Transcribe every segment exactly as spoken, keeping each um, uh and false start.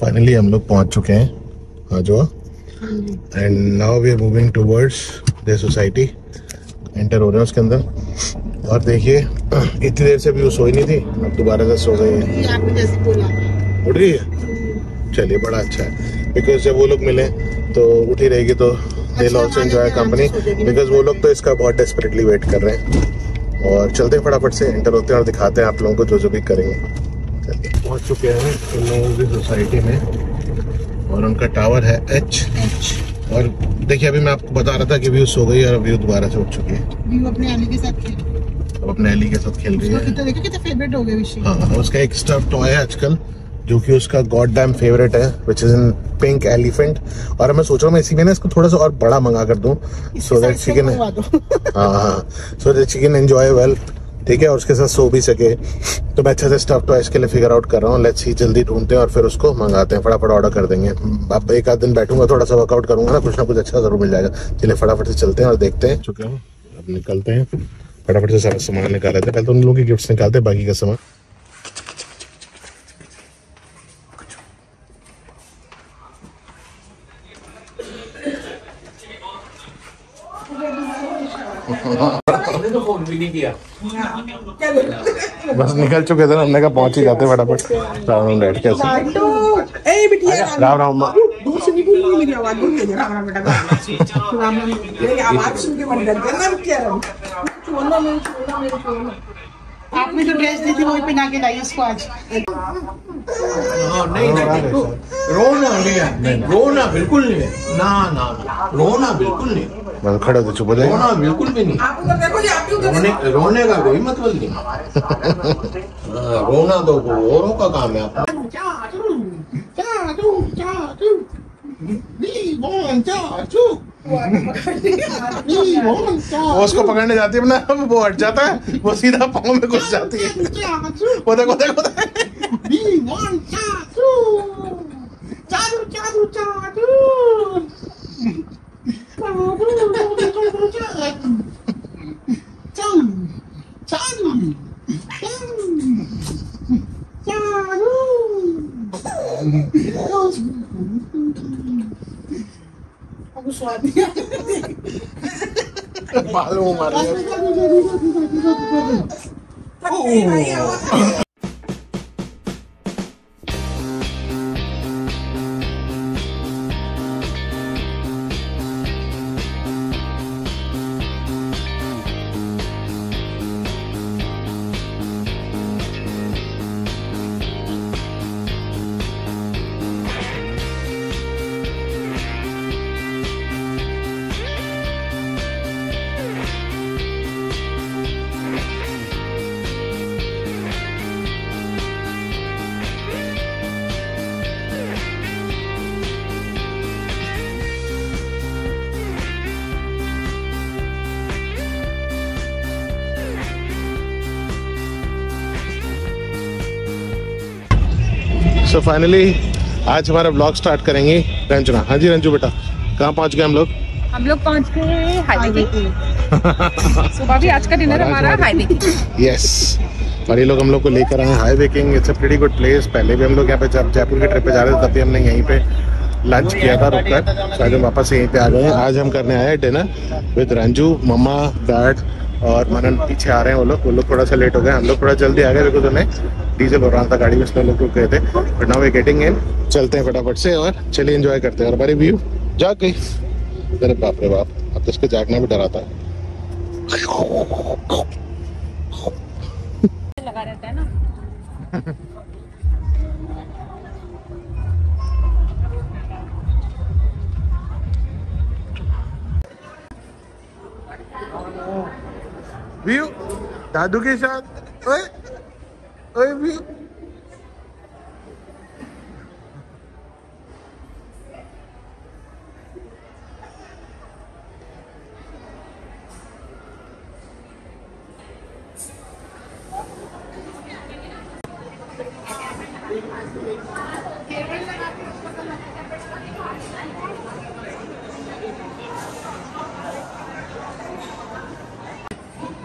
Finally हम लोग पहुंच चुके हैं हाजोआ and now we are moving towards the society. Enter हो रहे हैं उसके अंदर और देखिए इतनी देर से भी वो सोई नहीं थी, अब दोबारा से सो गई है, उठ रही है। चलिए बड़ा अच्छा है बिकॉज जब वो लोग मिले तो उठी रहेगी तो they will also enjoy company because वो लोग तो इसका बहुत डेस्परेटली वेट कर रहे हैं। और चलते हैं फटाफट से, एंटर होते हैं और दिखाते हैं आप लोगों को जो जो भी करेंगे। चलिए पहुँच चुके हैं इन लोगों की सोसाइटी में और उनका टावर है एच एच। और देखिए अभी मैं आपको बता रहा था कि व्यू सो गई और व्यू दोबारा से उठ चुकी है। व्यू अपने एली के साथ खेल अब अपने एली के साथ खेल रही है। तो देखो कितना फेवरेट हो गया विषय। हाँ, उसका एक स्टफ टॉय है आजकल जो कि उसका गॉड डैम फेवरेट है which is in pink elephant. और मैं सोच रहा हूँ मैं इसी में ना इसको थोड़ा सा और बड़ा मंगा कर दूँ सो दैट शी कैन हाँ हाँ so that she can enjoy well, ठीक है, और उसके साथ सो भी सके। तो मैं अच्छे से स्टफ टॉयज के लिए फिगर आउट कर रहा हूँ। लेट्स सी जल्दी ढूंढते हैं और फिर उसको मंगाते हैं, फटाफट ऑर्डर कर देंगे। अब एक आध दिन बैठूंगा थोड़ा सा वर्कआउट करूंगा ना, कुछ ना कुछ अच्छा जरूर मिल जाएगा। चलिए फटाफट से चलते हैं और देखते हैं। चुके हैं अब निकलते हैं फटाफट से, सारा सामान निकाल लेते हैं। पहले तो उन लोगों के गिफ्ट निकालते हैं, बाकी का सामान नहीं किया। बस निकल चुके थे, हमने कहा पहुंच ही जाते फटाफट। राम राम बैठ के ए बिटिया राम राम दूर से निकल नहीं मेरी आवाज नहीं राम राम बेटा राम राम मेरी आवाज सुन के मन डर गया ना क्या राम छोड़ना मेरे छोड़ना मेरे छोड़ना। आपने जो ड्रेस दी थी वो पहना के लाई उसको आज। नहीं नहीं रोना नहीं रोना बिल्कुल नहीं, ना ना रोना बिल्कुल नहीं, मैं खड़ा तो चुप हो जाएगा। रोना बिल्कुल भी नहीं, आप उधर देखो जी, आप क्यों रोने रोने का कोई मतलब नहीं। रोना तो औरों का काम है। आप चाचू चाचू चाचू नी बोन चाचू नी बोन चाचू उसको पकड़ने जाती है ना, वो हट जाता है, वो सीधा पांव में घुस जाती है। वो देखो देखो नी बोन चाचू चाचू चाचू चाचू बालों मारे तो फाइनली आज हमारा ब्लॉग स्टार्ट करेंगे रंजना। हाँ जी रंजू बेटा, कहाँ पहुँच गए हम लोग? हम लोग पहुँच गए हाईवे किंग। सुबह भी आज का डिनर हमारा हाईवे किंग। यस, और ये लोग हम लोग को लेकर आए highway king. It's a pretty good place. पहले भी हम लोग यहाँ पे जब जयपुर के ट्रिप पे जा रहे थे तब भी हमने यहीं पे लंच किया था रुक कर, आज हम वापस यहीं पे आ गए हैं। आज हम करने आए हैं dinner with Ranju, mamma, dad और मनन पीछे आ रहे हैं। वो लोग वो लोग थोड़ा सा लेट हो गए, हम लोग थोड़ा जल्दी आ गए बिकॉज उन्हें डीजल हो रहा था गाड़ी में, उसमें लोग रुक गए थे। But now we are getting in, चलते हैं फटाफट से और चलिए एंजॉय करते हैं। और हमारी व्यू जाग गई, अरे बाप रे बाप, अब तो इसको जागना भी डराता है। लगा रहता है ना व्यू दादू के साथ। ओए ओए व्यू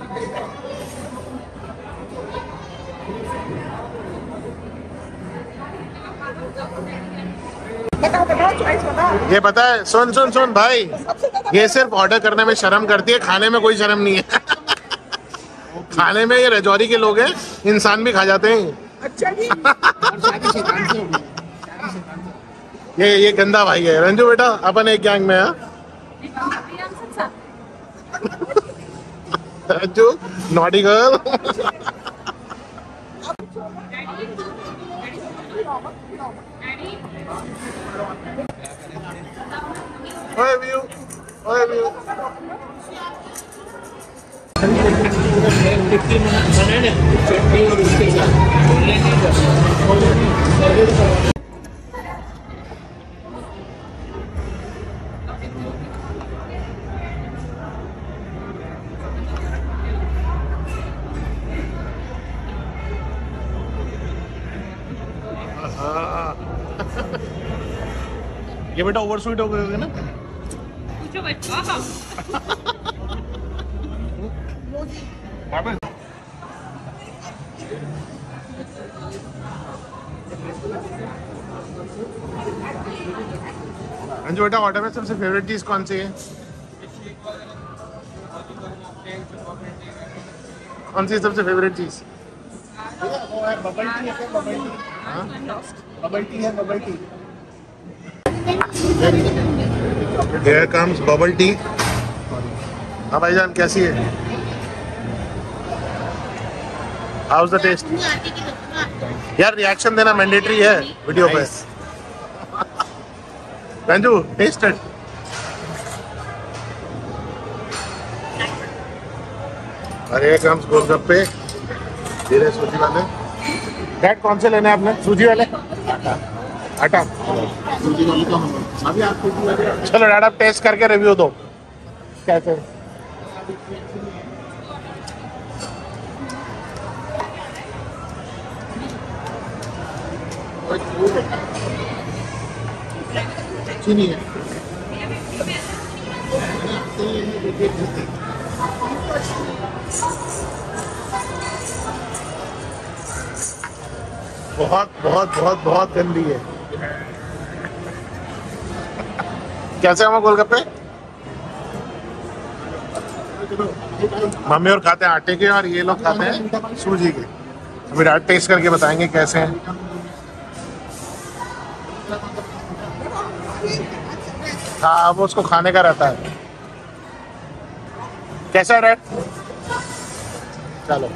I'm going to go to the next one. बताओ बताओ चॉइस बताओ। ये पता है, सुन सुन सुन भाई, ये सिर्फ ऑर्डर करने में शर्म करती है, खाने में कोई शर्म नहीं है। खाने में ये रजौरी के लोग हैं, इंसान भी खा जाते हैं। अच्छा जी। ये ये गंदा भाई है रंजू बेटा, अपन एक गैंग में है। Ranju naughty girl. ओए व्यू, ओए व्यू। ये बेटा ओवर स्वीट हो गए ना? पूछो बच्चा। अंजू बेटा, ऑर्डर में सबसे फेवरेट चीज कौन सी है? कौन सी सबसे फेवरेट चीज? वो है बबल टी है, बबल टी। हां, बबल टी है, bubble tea. Here comes bubble tea. हाँ भाईजान, कैसी है? How's the taste? यार रिएक्शन देना मैंडेटरी है वीडियो पे। Ranju taste it. अरे कम्स गोलगप्पे, धीरे सूजी वाले। डैड कौन से लेने आपने? सूजी वाले आटा। चलो डैड, आप टेस्ट करके रिव्यू दो कैसे। चीनी है। बहुत बहुत बहुत बहुत गंदी है। कैसे हम गोलगप्पे? मम्मी और खाते हैं आटे के और ये लोग खाते हैं सूजी के। अभी डैड टेस्ट करके बताएंगे कैसे हैं। हाँ, वो उसको खाने का रहता है। कैसा है डैड? चलो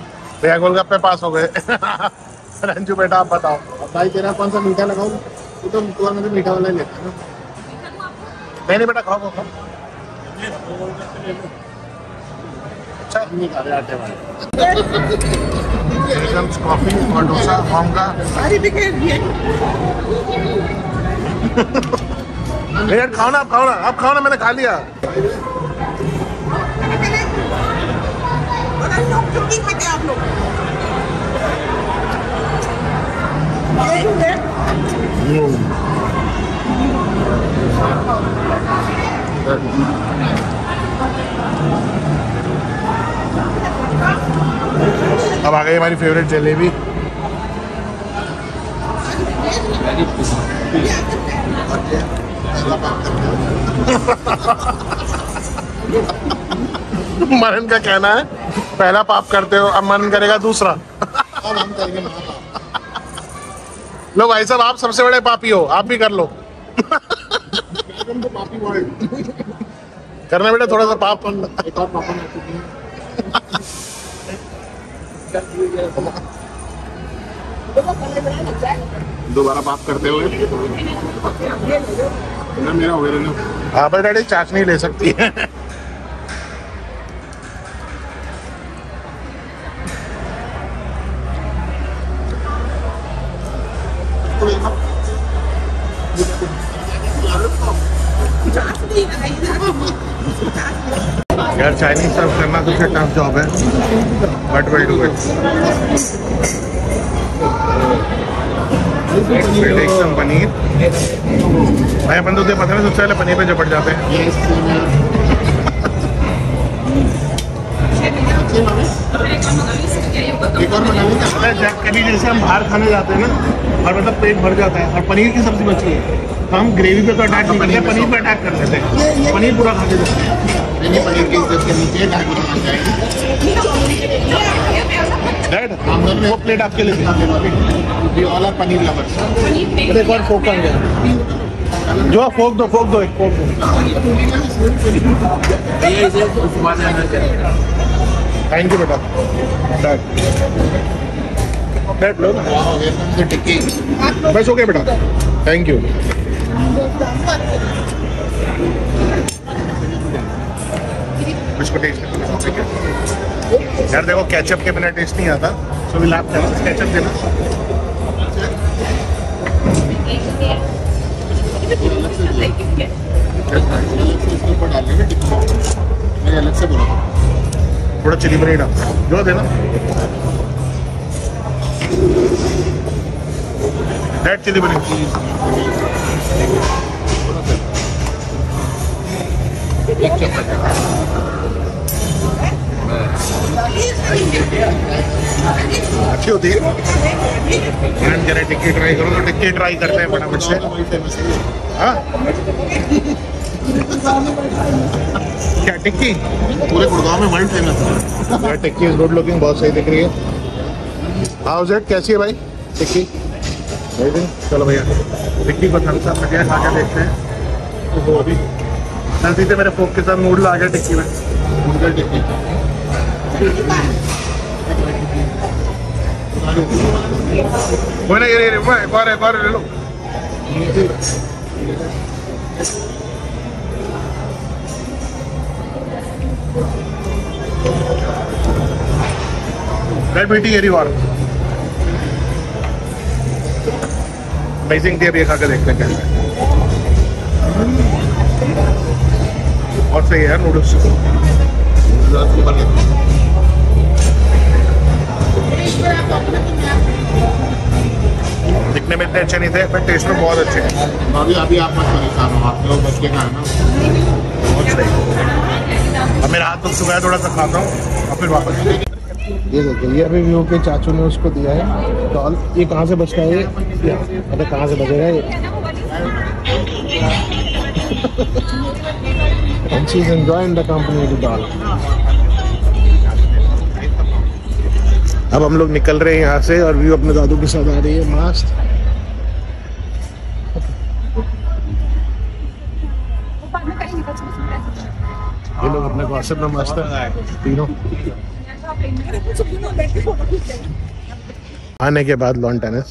भैया गोलगप्पे पास हो गए। रंजू बेटा आप बताओ भाई, तेरा कौन सा मीठा लगाऊं? तू तो तू में तो मीठा वाला ही लेता है ना। मैंने बेटा खाओ खाओ। कॉफी और डोसा फॉर्म का। मेरे खाओ ना, आप खाओ ना, आप खाओ ना, मैंने खा लिया। अब आ गई हमारी फेवरेट जलेबी। मरन का कहना है पहला पाप करते हो, अब मरन करेगा दूसरा। लो भाई साहब, आप सबसे बड़े पापी हो, आप भी कर लो। करना बेटा थोड़ा सा पाप। दोबारा पाप करते हुए ना मेरा हो गया। हाँ बेटा, चाशनी ले सकती है। यार चाइनीज सर्व करना तो फिर टफ जॉब है, बट विल डू इट। एकदम पनीर भाई, अपन तो तुझे पता है सबसे पहले पनीर पे झपट जाते हैं। एक और मंगाने का कभी जैसे हम बाहर खाने जाते हैं ना और मतलब पेट भर जाता है और पनीर की सब्जी बची है तो हम ग्रेवी पे तो अटैक नहीं करते, पनीर पे अटैक कर लेते हैं, पनीर पूरा खा लेते हैं। पनीर की इज्जत करनी चाहिए। वो प्लेट आपके लिए वाला पनीर लवर एक और फोक कर जो आप फोक दो फोक दो एक फोक थैंक यू बेटा बैठ लो बस हो गया बेटा थैंक यू इसको टेस्ट यार देखो केचप के बिना टेस्ट नहीं आता सो विल हैव केचप देना मैंने अलग से बोला थोड़ा चिली पनीर डाल जो देना रेड चिली पनीर अच्छी होती है मैम जरा टिक्की ट्राई करो तो टिक्की ट्राई करते हैं फटाफट से हाँ क्या टिक्की पूरे गुड़गांव में वर्ल्ड फेमस है। टिक्की गुड लुकिंग बहुत सही दिख रही है। हाउ इज इट कैसी है भाई टिक्की? चलो भैया टिक्की को थम्स अप करके खा के देखते हैं। वो अभी नजदीक से मेरे फोक के साथ नूडल आ गया टिक्की में। नूडल टिक्की अमेजिंग थी। अभी खा के देखते हैं कैसा है। बहुत सही है नूडल्स। दिखने में इतने अच्छे नहीं थे बट टेस्ट में बहुत अच्छे हैं। अभी अभी आप मत परेशान हो, आप लोग बच के खाना। बहुत सही। अब मेरा हाथ तो सुबह थोड़ा सा खाता हूँ और फिर वापस। ये देखिए ये अभी व्यू के चाचू ने उसको दिया है डॉल। ये कहाँ से बचता है? अरे कहाँ से बचेगा ये? And she is enjoying the company of the doll. अब हम लोग निकल रहे हैं यहाँ से और व्यू अपने दादू के साथ आ रही है मस्त। ये लोग अपने व्हाट्सएप में मस्त है तीनों। आने के बाद lawn tennis.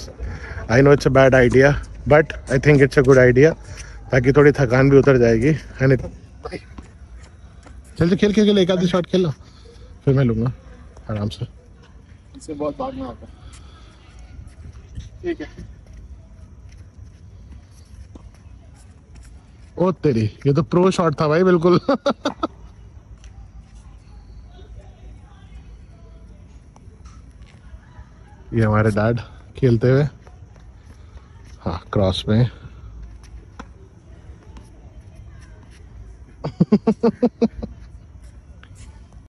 I know it's a bad idea but I think it's a good idea ताकि थोड़ी थकान भी उतर जाएगी। एंड चल तो खेल खेल खेल एक आधी शॉट खेलना फिर मैं लूँगा आराम से। इससे बहुत भागना होता है। ठीक है। ओ तेरी ये तो प्रो शॉट था भाई बिल्कुल। ये हमारे डैड खेलते हुए हाँ क्रॉस में।